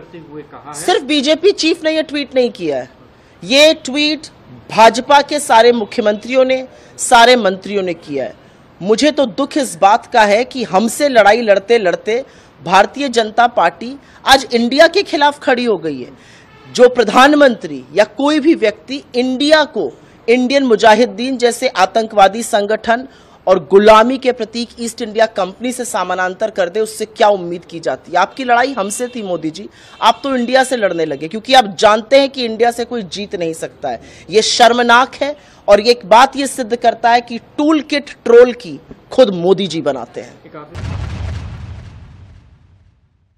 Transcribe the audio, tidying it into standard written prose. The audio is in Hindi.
करते हुए कहा है। सिर्फ बीजेपी चीफ ने यह ट्वीट नहीं किया है, ये ट्वीट भाजपा के सारे मुख्यमंत्रियों ने, सारे मंत्रियों ने किया है। मुझे तो दुख इस बात का है कि हमसे लड़ाई लड़ते लड़ते भारतीय जनता पार्टी आज इंडिया के खिलाफ खड़ी हो गई है। जो प्रधानमंत्री या कोई भी व्यक्ति इंडिया को इंडियन मुजाहिदीन जैसे आतंकवादी संगठन और गुलामी के प्रतीक ईस्ट इंडिया कंपनी से समानांतर कर दे, उससे क्या उम्मीद की जाती है। आपकी लड़ाई हमसे थी मोदी जी, आप तो इंडिया से लड़ने लगे क्योंकि आप जानते हैं कि इंडिया से कोई जीत नहीं सकता है। ये शर्मनाक है और ये एक बात ये सिद्ध करता है कि टूल किट ट्रोल की खुद मोदी जी बनाते हैं।